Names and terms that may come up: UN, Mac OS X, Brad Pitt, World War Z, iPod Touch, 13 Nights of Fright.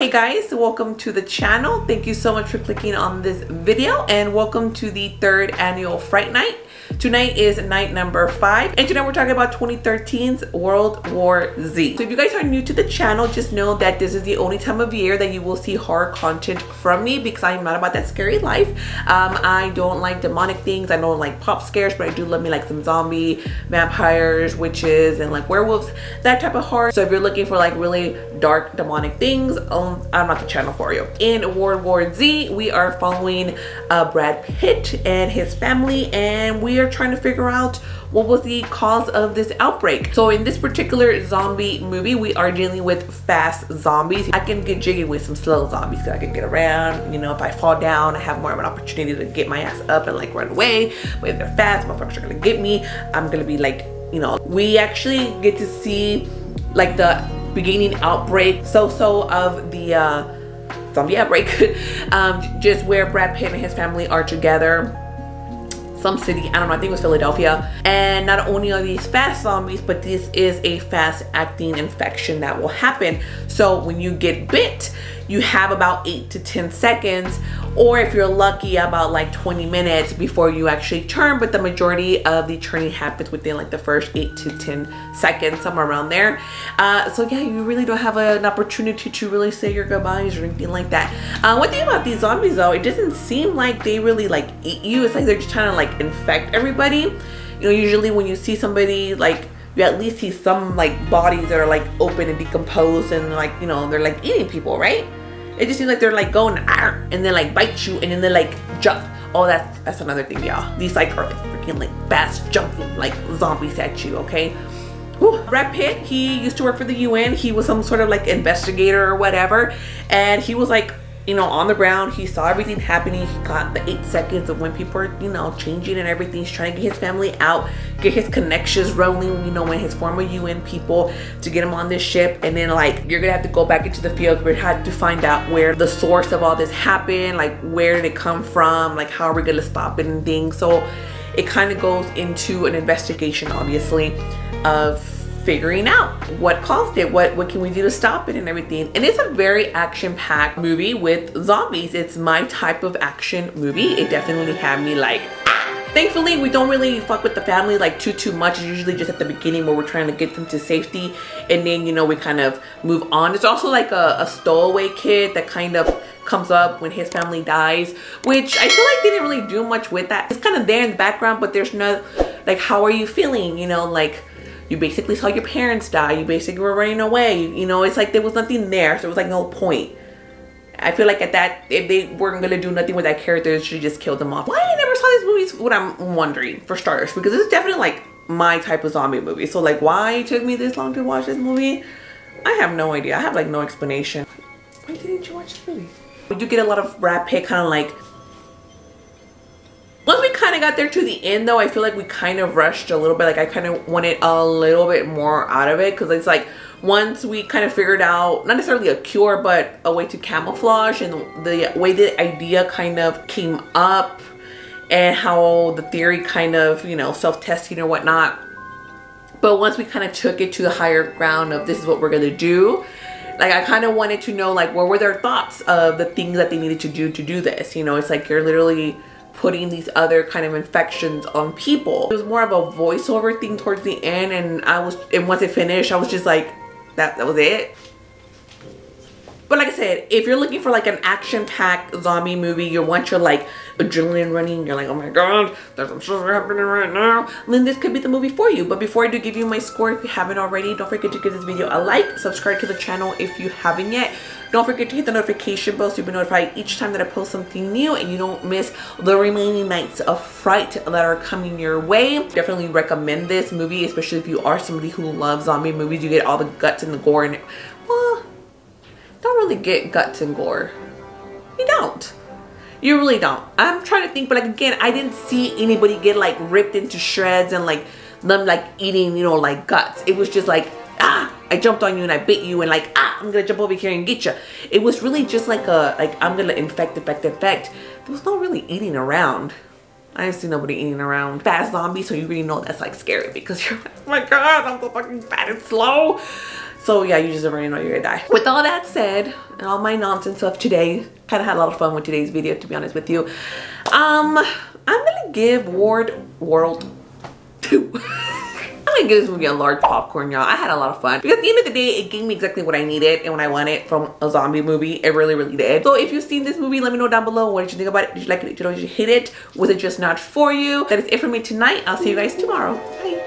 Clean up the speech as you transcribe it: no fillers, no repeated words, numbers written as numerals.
Hey guys, welcome to the channel. Thank you so much for clicking on this video and welcome to the third annual Fright Night. Tonight is night number 5 and tonight we're talking about 2013's World War Z. So if you guys are new to the channel, just know that this is the only time of year that you will see horror content from me because I'm not about that scary life. I don't like demonic things, I don't like pop scares, but I do love me like some zombie, vampires, witches, and like werewolves, that type of horror. So if you're looking for like really dark demonic things, I'm not the channel for you. In World War Z, we are following Brad Pitt and his family, and we are trying to figure out what was the cause of this outbreak. So in this particular zombie movie, we are dealing with fast zombies. I can get jiggy with some slow zombies because I can get around, you know, if I fall down, I have more of an opportunity to get my ass up and like run away. But if they're fast, motherfuckers are gonna get me. I'm gonna be like, you know, we actually get to see like the beginning outbreak, so of the zombie outbreak, just where Brad Pitt and his family are together, some city, I don't know, I think it was Philadelphia. And not only are these fast zombies, but this is a fast acting infection that will happen. So when you get bit, you have about 8 to 10 seconds, or if you're lucky, about like 20 minutes before you actually turn, but the majority of the turning happens within like the first 8 to 10 seconds, somewhere around there. So yeah, you really don't have an opportunity to really say your goodbyes or anything like that. One thing about these zombies though, it doesn't seem like they really like eat you. It's like they're just trying to like infect everybody. You know, usually when you see somebody, like, you at least see some like bodies that are like open and decomposed and like, you know, they're like eating people, right? It just seems like they're like going and then like bite you and then they like jump. Oh, that's another thing, y'all. These like are like freaking like fast jumping like zombies at you, okay? Whew. Brad Pitt, he used to work for the UN. He was some sort of like investigator or whatever, and he was like, you know, on the ground. He saw everything happening. He got the 8 seconds of when people are, you know, changing and everything. He's trying to get his family out, get his connections rolling, you know, with his former UN people to get him on this ship. And then like, you're gonna have to go back into the field. We had to find out where the source of all this happened, like where did it come from, like how are we gonna stop it and things. So it kind of goes into an investigation, obviously, of figuring out what caused it, what can we do to stop it and everything. And it's a very action-packed movie with zombies. It's my type of action movie. It definitely had me like, ah! Thankfully, we don't really fuck with the family like too much. It's usually just at the beginning where we're trying to get them to safety, and then, you know, we kind of move on. It's also like a stowaway kid that kind of comes up when his family dies, which I feel like they didn't really do much with that. It's kind of there in the background, but there's no like, how are you feeling, you know, like, you basically saw your parents die. You basically were running away. You know, it's like there was nothing there. So it was like no point. I feel like at that, if they weren't going to do nothing with that character, they should just kill them off. Why I never saw these movies is what I'm wondering, for starters. Because this is definitely like my type of zombie movie. So like, why it took me this long to watch this movie? I have no idea. I have like no explanation. Why didn't you watch this movie? We do get a lot of Brad Pitt kind of like... Once we kind of got there to the end though, I feel like we kind of rushed a little bit. Like I kind of wanted a little bit more out of it, because it's like once we kind of figured out, not necessarily a cure, but a way to camouflage and the way the idea kind of came up and how the theory kind of, you know, self-testing or whatnot. But once we kind of took it to the higher ground of this is what we're going to do, like I kind of wanted to know like what were their thoughts of the things that they needed to do this. You know, it's like you're literally putting these other kind of infections on people. It was more of a voiceover thing towards the end, and once it finished, I was just like, that was it. But like I said, if you're looking for like an action-packed zombie movie, you want your like adrenaline running, you're like, oh my god, there's some shit happening right now, then this could be the movie for you. But before I do give you my score, if you haven't already, don't forget to give this video a like, subscribe to the channel if you haven't yet. Don't forget to hit the notification bell so you'll be notified each time that I post something new and you don't miss the remaining nights of fright that are coming your way. Definitely recommend this movie, especially if you are somebody who loves zombie movies. You get all the guts and the gore, and well, don't really get guts and gore. You don't. You really don't. I'm trying to think, but like again, I didn't see anybody get like ripped into shreds and like them like eating, you know, like guts. It was just like, ah, I jumped on you and I bit you, and like, ah, I'm gonna jump over here and get you. It was really just like a, like, I'm gonna infect. There was no really eating around. I didn't see nobody eating around. Fast zombies, so you really know that's like scary because you're like, oh my god, I'm so fucking fat and slow. So yeah, you just already know you're gonna die. With all that said, and all my nonsense of today, kind of had a lot of fun with today's video, to be honest with you. I'm gonna give World War II. I'm gonna give this movie a large popcorn, y'all. I had a lot of fun. Because at the end of the day, it gave me exactly what I needed and what I wanted from a zombie movie. It really, really did. So if you've seen this movie, let me know down below. What did you think about it? Did you like it? Did you hate it? Was it just not for you? That is it for me tonight. I'll see you guys tomorrow. Bye.